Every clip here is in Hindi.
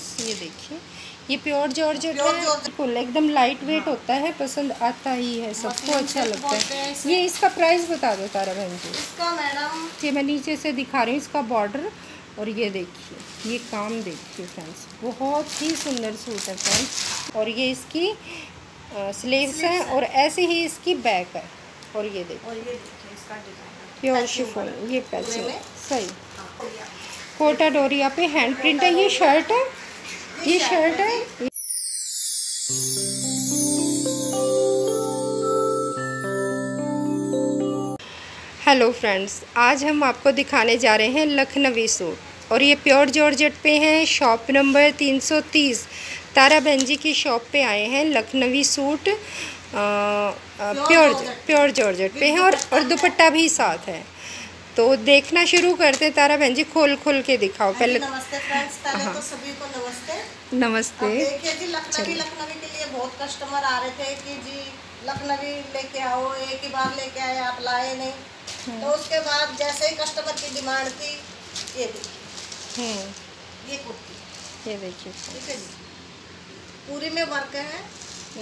फ्रेंड्स, ये देखिए ये प्योर जॉर्जेट है, बिल्कुल एकदम लाइट वेट होता है, पसंद आता ही है सबको, अच्छा लगता है। ये इसका प्राइस बता दो तारा बहन जी। इसका मैडम ये मैं नीचे से दिखा रही हूँ, इसका बॉर्डर और ये देखिए ये काम देखिए फ्रेंड्स, बहुत ही सुंदर सूट है फ्रेंड्स। और ये इसकी स्लीव्स है और ऐसे ही इसकी बैक है। और ये देखिए इसका प्योर शिफॉन, ये पैसे सही कोटा डोरिया पे हैंड प्रिंट है। ये शर्ट है, ये शर्ट है। हेलो फ्रेंड्स, आज हम आपको दिखाने जा रहे हैं लखनवी सूट और ये प्योर जॉर्जेट पे हैं। शॉप नंबर 330 तारा बहन जी की शॉप पे आए हैं। लखनवी सूट प्योर जॉर्जेट पे हैं और दुपट्टा भी साथ है। तो देखना शुरू करते हैं, तारा बहन जी खोल के दिखाओ पहले। नमस्ते फ्रेंड्स, पहले तो सभी को नमस्ते नमस्ते। देखिए जी लखनवी के लिए बहुत कस्टमर आ रहे थे कि जी लखनवी लेके आओ, एक ही बार लेके आए आप, लाए नहीं। तो उसके बाद जैसे ही कस्टमर की डिमांड थी, ये देखिए ये कुर्ती, ये देखिए ठीक है जी, पूरी में वर्क है।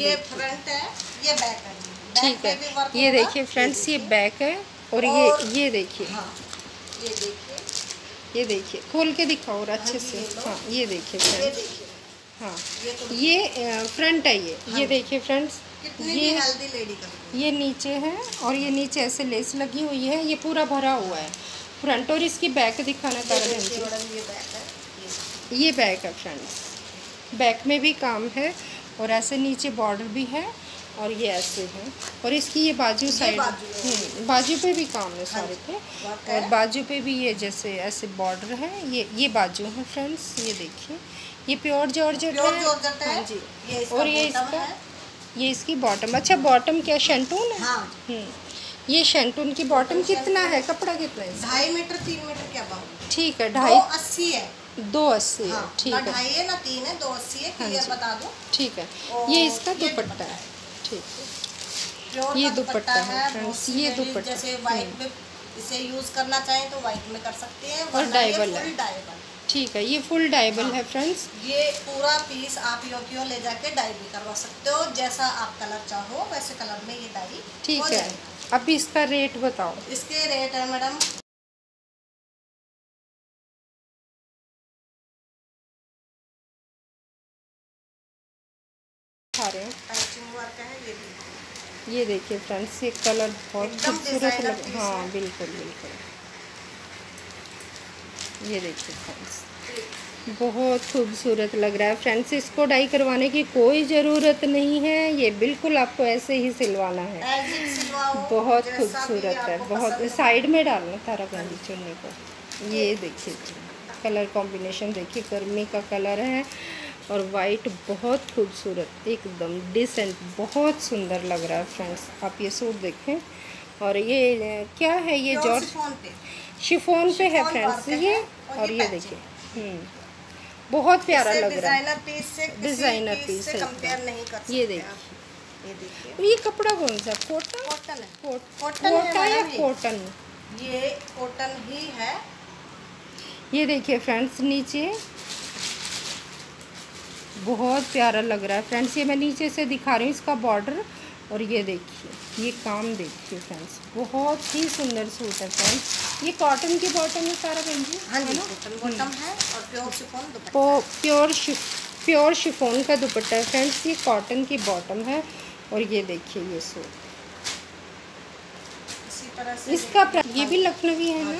ये फ्रंट है, ये बैक है, ठीक है। ये देखिए फ्रेंड्स, ये बैक है और ये देखिए, हाँ ये देखिए, खोल के दिखाओ और अच्छे से। हाँ ये देखिए फ्रेंड्स, हाँ ये फ्रंट है। ये देखिए फ्रेंड्स, ये नीचे है और ये नीचे ऐसे लेस लगी हुई है, ये पूरा भरा हुआ है फ्रंट। और इसकी बैक दिखाना चाह रहे हैं, ये बैक है फ्रेंड्स, बैक में भी काम है और ऐसे नीचे बॉर्डर भी है और ये ऐसे है। और इसकी ये बाजू साइड, बाजू पे भी काम है सारे पे, और बाजू पे भी ये जैसे ऐसे बॉर्डर है। ये बाजू है फ्रेंड्स, ये देखिए ये प्योर जॉर्जेट है। हाँ जी, और ये इसका ये इसकी बॉटम। अच्छा बॉटम क्या शंटून है? हाँ। ये शंटून की बॉटम कितना है, कपड़ा कितना है? 2.5 मीटर 3 मीटर क्या बात, ठीक है। 280 है, 280 है, ठीक है। 2.5 है ना 3 है, 280 है, क्लियर बता दो, ठीक है। ये इसका दुपट्टा है, ठीक। ये दुपट्टा है फ्रेंड्स, ये दुपट्टा जैसे वाइट में इसे यूज करना चाहे तो वाइट में कर सकते हैं, और डाइबल है, ठीक है। ये फुल डाइबल है फ्रेंड्स। ये पूरा पीस आप योगियों ले जाके डाई भी करवा सकते हो, जैसा आप कलर चाहो वैसे कलर में ये डाई, ठीक है। अब इसका रेट बताओ। इसके रेट है मैडम, ये देखिए फ्रेंड्स, ये कलर बहुत खूबसूरत लग, हाँ बिल्कुल बिल्कुल। ये देखिए फ्रेंड्स, बहुत खूबसूरत लग रहा है फ्रेंड्स। इसको डाई करवाने की कोई ज़रूरत नहीं है, ये बिल्कुल आपको ऐसे ही सिलवाना है। बहुत खूबसूरत है, बहुत। साइड में डालना तारा गांधी चुनने को। ये देखिए कलर कॉम्बिनेशन, देखिए गर्मी का कलर है और वाइट, बहुत खूबसूरत, एकदम डिसेंट, बहुत सुंदर लग रहा है फ्रेंड्स। आप ये सूट देखें। और ये क्या है, ये जॉर्जेट शिफॉन पे है फ्रेंड्स ये। और ये देखिए बहुत प्यारा लग रहा है, डिज़ाइनर पीस है। ये देखिए, ये कपड़ा कौन सा, कोटा या कॉटन? ये कॉटन ही है। ये देखिए फ्रेंड्स, नीचे बहुत प्यारा लग रहा है फ्रेंड्स। ये मैं नीचे से दिखा रही हूँ, इसका बॉर्डर और ये देखिए ये काम देखिए फ्रेंड्स, बहुत ही सुंदर सूट है फ्रेंड्स। ये कॉटन की बॉटम है सारा बहन जी, हाँ जी कॉटन बॉटम है और pure chiffon dupatta, pure chiffon का दुपट्टा है फ्रेंड्स। ये कॉटन की बॉटम है और ये देखिए ये सूट। इसका ये भी लखनवी है ना? ये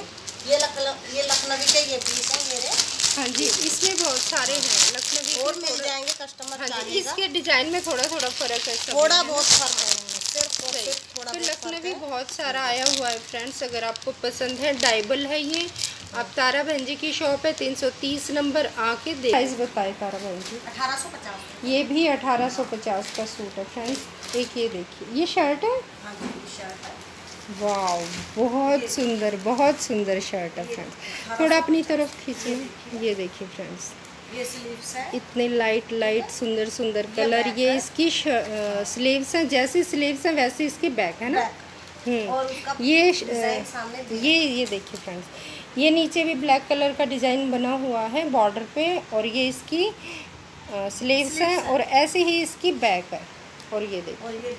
लखनवी का ये पीस है मेरे, हाँ जी। इसमें बहुत सारे हैं लखनवी और मिल जाएंगे कस्टमर, हाँ जी। इसके डिजाइन में थोड़ा थोड़ा फर्क है, थोड़ा बहुत फर्क है सिर्फ, थोड़ा। तो लखनवी बहुत सारा आया हुआ है फ्रेंड्स, अगर आपको पसंद है। डाइबल है ये। आप तारा बहन जी की शॉप है 330 नंबर, आके देख। प्राइस बताए तारा बहन जी? 1850। ये भी 1850 का सूट है फ्रेंड्स। एक ये देखिए, ये शर्ट है, वाव बहुत सुंदर शर्ट है फ्रेंड्स। थोड़ा अपनी तरफ खींचिए। ये देखिए फ्रेंड्स, ये स्लीव्स है, इतने लाइट सुंदर कलर। ये इसकी स्लीव्स हैं, जैसी स्लीव्स हैं वैसे इसकी बैक है ना। ये देखिए फ्रेंड्स, ये नीचे भी ब्लैक कलर का डिज़ाइन बना हुआ है बॉर्डर पे, और ये इसकी स्लीव्स है, और ऐसे ही इसकी बैक है। और ये देखिए,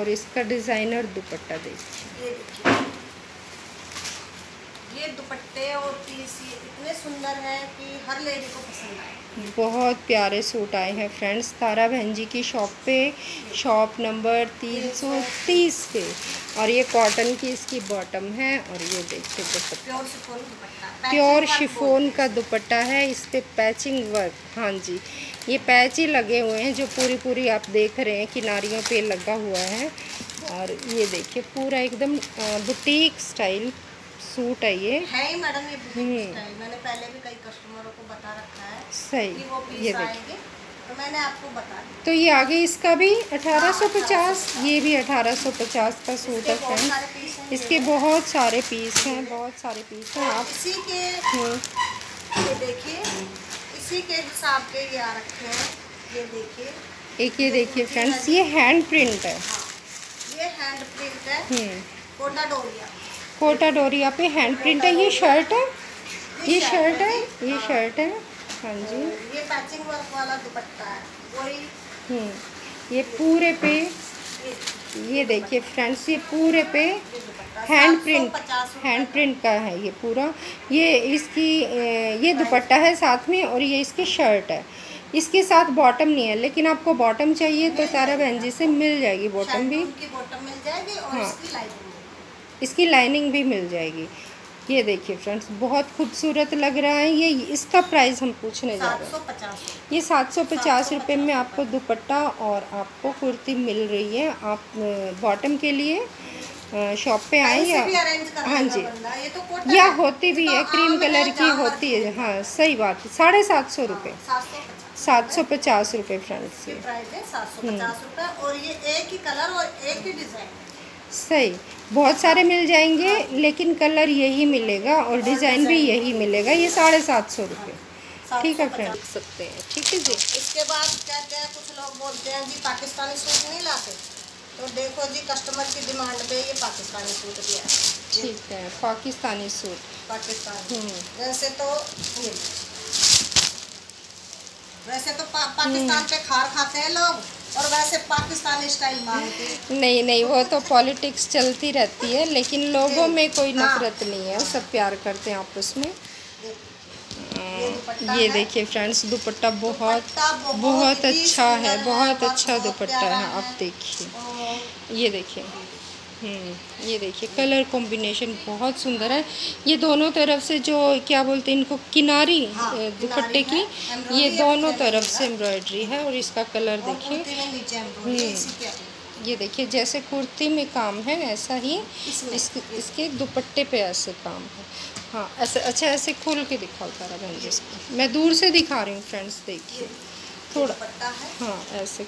और इसका डिज़ाइनर दुपट्टा देखिए, ये दुपट्टे और पीस इतने सुंदर हैं कि हर लेडी को पसंद आए। बहुत प्यारे सूट आए हैं फ्रेंड्स तारा बहन जी की शॉप पे, शॉप नंबर 330 पे। और ये कॉटन की इसकी बॉटम है, और ये देखिए दुपट्टा प्योर शिफोन का दुपट्टा है, इस पे पैचिंग वर्क। हाँ जी, ये पैच ही लगे हुए हैं जो पूरी पूरी आप देख रहे हैं किनारियों पे लगा हुआ है। और ये देखिए पूरा एकदम बुटीक स्टाइल सूट है ये। है ही मैडम ये बुटीक स्टाइल, मैंने पहले भी कई कस्टमरों को बता रखा है सही कि वो पीस आएंगे, तो मैंने आपको बता दिया। तो ये आगे इसका भी 1850, ये भी 1850 का सूट है फ्रेंड। इसके बहुत सारे पीस हैं, बहुत सारे पीस हैं। आप इसी के ये देखिए, इसी के हिसाब के ये आ रखे हैं। ये देखिए, एक ये देखिए फ्रेंड्स, ये हैंड प्रिंट है, ये हैंड प्रिंट है कोटा डोरिया, कोटा डोरिया पे हैंड प्रिंट है। ये शर्ट है, ये शर्ट है, ये शर्ट है। हाँ जी, ये पैचिंग वर्क वाला दुपट्टा है वही। ये पूरे पे, ये देखिए फ्रेंड्स, ये पूरे पे हैंड प्रिंट का है ये पूरा। ये इसकी ये दुपट्टा है साथ में, और ये इसकी शर्ट है। इसके साथ बॉटम नहीं है, लेकिन आपको बॉटम चाहिए तो तारा बहन जी से मिल जाएगी बॉटम भी। हाँ, इसकी लाइनिंग भी मिल जाएगी। ये देखिए फ्रेंड्स, बहुत खूबसूरत लग रहा है ये। इसका प्राइस हम पूछने जा रहे हैं, ये 750 रुपये में आपको दुपट्टा और आपको कुर्ती मिल रही है। आप बॉटम के लिए शॉप पे आए या हाँ जी, या होती भी है क्रीम कलर की होती है। हाँ सही बात है, 750 रुपये, 750 रुपये फ्रेंड्स ये प्राइस है, 750 रुपये। और ये एक ही कलर और एक ही डिज़ाइन सही, बहुत सारे मिल जाएंगे, लेकिन कलर यही मिलेगा और डिज़ाइन भी यही मिलेगा। ये 750 रुपये, ठीक है फ्रेंड, रख सकते हैं। ठीक है जी, इसके बाद कहते हैं कुछ लोग बोलते हैं जी पाकिस्तानी सूट नहीं लाते, तो देखो जी कस्टमर की डिमांड पे ये पाकिस्तानी सूट भी है। ठीक है, पाकिस्तानी सूट, पाकिस्तानी जैसे तो पाकिस्तान पे खार खाते हैं लोग, और वैसे पाकिस्तानी स्टाइल मांगते। नहीं नहीं, वो तो पॉलिटिक्स चलती रहती है, लेकिन लोगों में कोई नफरत नहीं है, सब प्यार करते हैं आपस में। ये देखिए फ्रेंड्स, दुपट्टा बहुत अच्छा है, बहुत अच्छा दुपट्टा है। आप देखिए, ये देखिए, ये देखिए कलर कॉम्बिनेशन बहुत सुंदर है। ये दोनों तरफ से जो क्या बोलते हैं इनको, किनारी दुपट्टे की, ये दोनों तरफ से एम्ब्रॉयडरी है। और इसका कलर देखिए, ये देखिए जैसे कुर्ती में काम है ऐसा ही इसके दुपट्टे पे ऐसे काम है। हाँ ऐसे, अच्छा ऐसे खोल के दिखाओ तारा बहन जी, इसको मैं दूर से दिखा रही हूँ फ्रेंड्स, देखिए थोड़ा। हाँ ऐसे,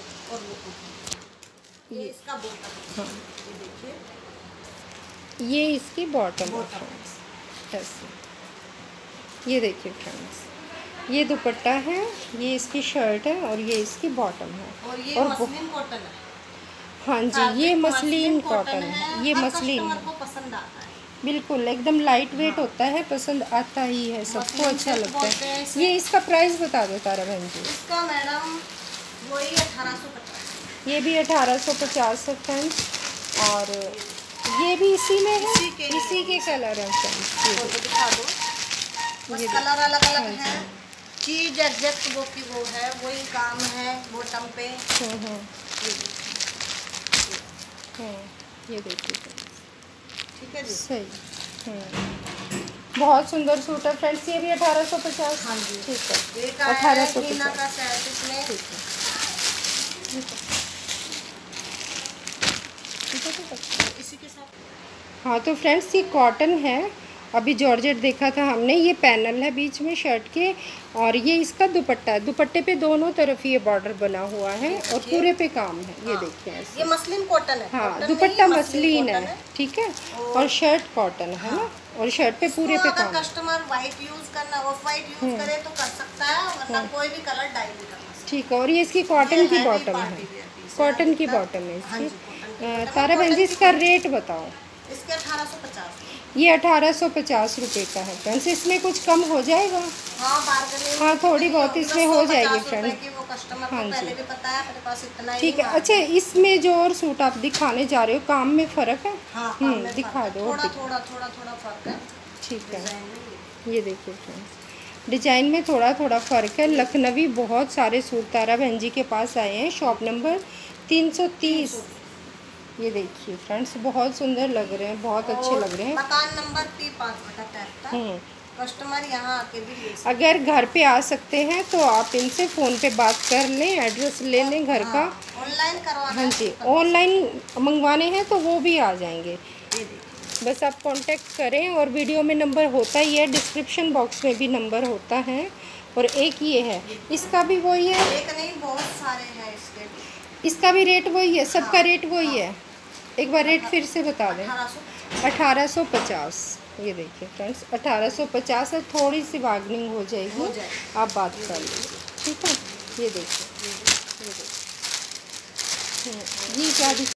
ये इसका बॉटम, हाँ ये देखिए, ये इसकी बॉटम है फ्रेंड्स ऐसे। ये देखिए फ्रेंड्स, ये दुपट्टा है, ये इसकी शर्ट है, और ये इसकी बॉटम है। और ये मस्लिन कॉटन है। हाँ जी, ये मस्लिन कॉटन है, ये मस्लिन पसंद आता है बिल्कुल, एकदम लाइट वेट होता है, पसंद आता ही है सबको, अच्छा लगता है। ये इसका प्राइस बता दो तारा बहन जी। इसका मैडम वही 1850, ये भी 1850 है फ्रेंड्स। और ये भी इसी में है, इसी के कलर है फ्रेंड्स, दिखा दो। ये कलर अलग अलग है, चीज एग्जैक्ट वो की वो है, वही काम है बॉटम पे। ये देखिए, ठीक है जी सही, बहुत सुंदर सूट है फ्रेंड्स। ये भी 1850। हाँ जी ठीक है, 1850 ठीक है। इसी के साथ हाँ, तो फ्रेंड्स ये कॉटन है, अभी जॉर्जेट देखा था हमने। ये पैनल है बीच में शर्ट के, और ये इसका दुपट्टा है। दुपट्टे पे दोनों तरफ ये बॉर्डर बना हुआ है, और पूरे पे काम है। ये देखिए, ये मस्लिन कॉटन है। हाँ, दुपट्टा मस्लिन है, ठीक है, और शर्ट कॉटन है ना, और शर्ट पे पूरे पे काम। कस्टमर व्हाइट यूज करना, ऑफ व्हाइट यूज करे तो कर सकता है, वरना कोई भी कलर डाई नहीं कर सकता। ठीक है, और ये इसकी कॉटन की बॉटम है, कॉटन की बॉटम है इसकी। तारा बहन जी इसका रेट बताओ। इसके 1850। ये 1850 रुपये का है फ्रेंड्स। इसमें कुछ कम हो जाएगा? हाँ थोड़ी बहुत इसमें हो जाएगी फ्रेंड्स। हाँ जी ठीक है। अच्छा इसमें जो और सूट आप दिखाने जा रहे हो काम में फ़र्क है? दिखा दो। थोड़ा फर्क है ठीक है। ये देखिए फ्रेंड्स डिजाइन में थोड़ा थोड़ा फ़र्क है। लखनवी बहुत सारे सूट तारा बहन जी के पास आए हैं। Shop number 330। ये देखिए फ्रेंड्स बहुत सुंदर लग रहे हैं, बहुत अच्छे लग रहे हैं। मकान नंबर P 5/73। कस्टमर यहाँ आके भी अगर घर पे आ सकते हैं तो आप इनसे फ़ोन पे बात कर लें, एड्रेस ले लें घर का। ऑनलाइन करवाना? हाँ जी ऑनलाइन मंगवाने हैं तो वो भी आ जाएंगे। बस आप कांटेक्ट करें। और वीडियो में नंबर होता ही है, डिस्क्रिप्शन बॉक्स में भी नंबर होता है। और एक ये है इसका भी वही है। एक नहीं बहुत सारे हैं इसके भी। इसका भी रेट वही है? सबका रेट वही है? एक बार रेट फिर से बता दें। 1850। ये देखिए फ्रेंड्स 1850 है। थोड़ी सी बार्गेनिंग हो जाएगी, आप बात कर लीजिए ठीक है। ये देखिए ये क्या